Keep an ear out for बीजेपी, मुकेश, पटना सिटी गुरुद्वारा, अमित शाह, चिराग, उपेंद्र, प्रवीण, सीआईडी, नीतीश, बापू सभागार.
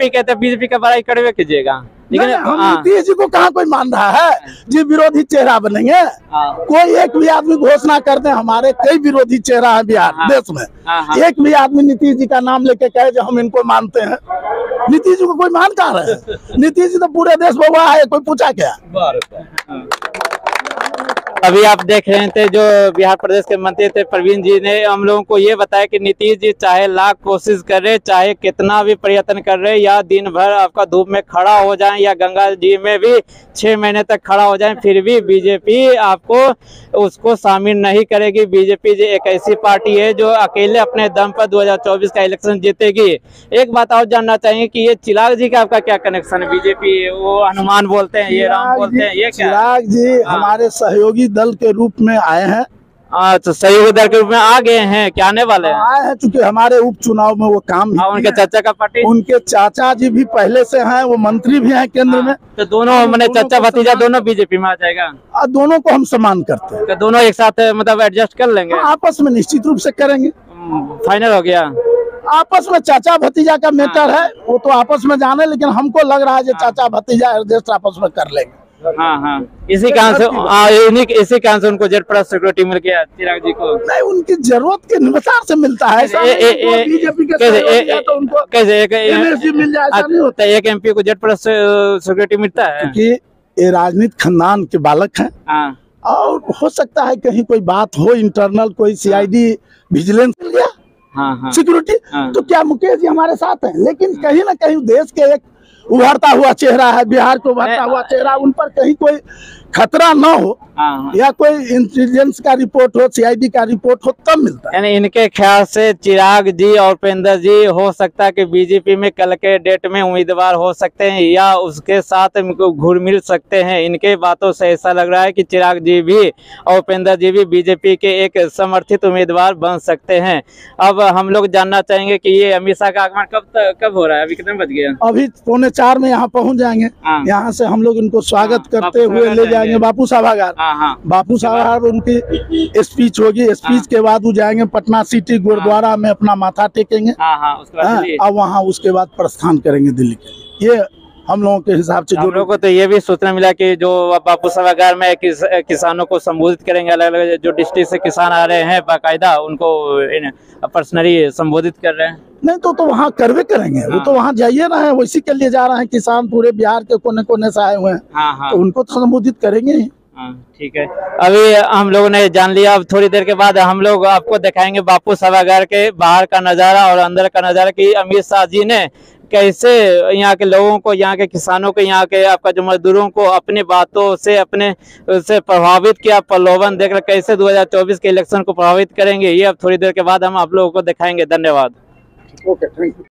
कहते हैं बीजेपी का बड़ाई कड़वे कीजिएगा, लेकिन नीतीश जी को कहाँ कोई मान रहा है जी? विरोधी चेहरा बनेंगे, कोई एक भी आदमी घोषणा करते हैं। हमारे कई विरोधी चेहरा है बिहार देश में, एक भी आदमी नीतीश जी का नाम लेके कहे जो हम इनको मानते हैं। नीतीश जी को कोई मान कहाँ रहा है? नीतीश जी तो पूरे देश में हुआ है, कोई पूछा क्या? अभी आप देख रहे थे जो बिहार प्रदेश के मंत्री थे प्रवीण जी ने हम लोगों को ये बताया कि नीतीश जी चाहे लाख कोशिश कर रहे, चाहे कितना भी प्रयत्न कर रहे, या दिन भर आपका धूप में खड़ा हो जाए या गंगा जी में भी 6 महीने तक खड़ा हो जाए, फिर भी बीजेपी आपको उसको शामिल नहीं करेगी। बीजेपी जी एक ऐसी पार्टी है जो अकेले अपने दम पर 2024 का इलेक्शन जीतेगी। एक बात और जानना चाहिए कि ये चिराग जी का आपका क्या कनेक्शन है बीजेपी? वो हनुमान बोलते हैं, ये राम बोलते हैं, ये चिराग जी हमारे सहयोगी दल के रूप में आए हैं। अच्छा, सहयोगी दल के रूप में आ गए हैं, क्या आने वाले हैं? आए हैं चूंकि हमारे उपचुनाव में वो काम है। उनके चाचा का पार्टी, उनके चाचा जी भी पहले से हैं, वो मंत्री भी हैं केंद्र में। तो दोनों मैंने चाचा भतीजा दोनों बीजेपी में आ जाएगा। दोनों को हम सम्मान करते हैं, दोनों एक साथ मतलब एडजस्ट कर लेंगे, आपस में निश्चित रूप से करेंगे। फाइनल हो गया आपस में, चाचा भतीजा का मैटर है वो तो आपस में जाने, लेकिन हमको लग रहा है चाचा भतीजा एडजस्ट आपस में कर लेंगे। इसी कारण से उनको जेड प्लस सिक्योरिटी मिल गया चिराग जी को। नहीं, उनकी जरूरत के अनुसार से मिलता है। एक एमपी को जेड प्लस सिक्योरिटी मिलता है कि ये राजनीतिक खानदान के बालक हैं, और हो सकता है कहीं कोई बात हो, इंटरनल कोई सीआईडी विजिलेंस मिल गया सिक्योरिटी। तो क्या मुकेश जी हमारे साथ हैं, लेकिन कहीं ना कहीं देश के एक उभरता हुआ चेहरा है, बिहार को उभरता हुआ चेहरा, उन पर कहीं कोई खतरा ना हो या कोई इंटेलिजेंस का रिपोर्ट हो, सीआईडी का रिपोर्ट हो, तब मिलता है। यानी इनके ख्याल से चिराग जी और उपेंद्र जी हो सकता है कि बीजेपी में कल के डेट में उम्मीदवार हो सकते हैं या उसके साथ इनको घुल मिल सकते हैं। इनके बातों से ऐसा लग रहा है कि चिराग जी भी और उपेंद्र जी भी बीजेपी के एक समर्थित उम्मीदवार बन सकते हैं। अब हम लोग जानना चाहेंगे कि ये अमित शाह का आगमन कब हो रहा है? अभी कितना बज गया? अभी 3:45 में यहाँ पहुँच जाएंगे। यहाँ से हम लोग इनको स्वागत करते हुए ले जाएंगे बापू सभागार। बापू सभागार उनकी स्पीच होगी, स्पीच के बाद वो जाएंगे पटना सिटी गुरुद्वारा में अपना माथा टेकेंगे, और वहाँ उसके बाद प्रस्थान करेंगे दिल्ली के। ये हम लोगों के हिसाब से, हम लोगों को तो ये भी सूचना मिला कि जो बापू सभागार में किसानों को संबोधित करेंगे, अलग अलग जो डिस्ट्रिक्ट से किसान आ रहे हैं बाकायदा उनको पर्सनली संबोधित कर रहे हैं। नहीं तो वहाँ करवे करेंगे, वो तो वहाँ जाइए रहे हैं, इसी के लिए जा रहे हैं। किसान पूरे बिहार के कोने कोने से आए हुए हैं, तो उनको तो संबोधित करेंगे ही। ठीक है, अभी हम लोगों ने जान लिया। अब थोड़ी देर के बाद हम लोग आपको दिखाएंगे बापू सभागार के बाहर का नजारा और अंदर का नजारा कि अमित शाह जी ने कैसे यहाँ के लोगों को, यहाँ के किसानों को, यहाँ के आपका जो मजदूरों को अपनी बातों से उससे प्रभावित किया, प्रलोभन देकर कैसे 2024 के इलेक्शन को प्रभावित करेंगे, ये अब थोड़ी देर के बाद हम आप लोगों को दिखाएंगे। धन्यवाद। Okay, thank you.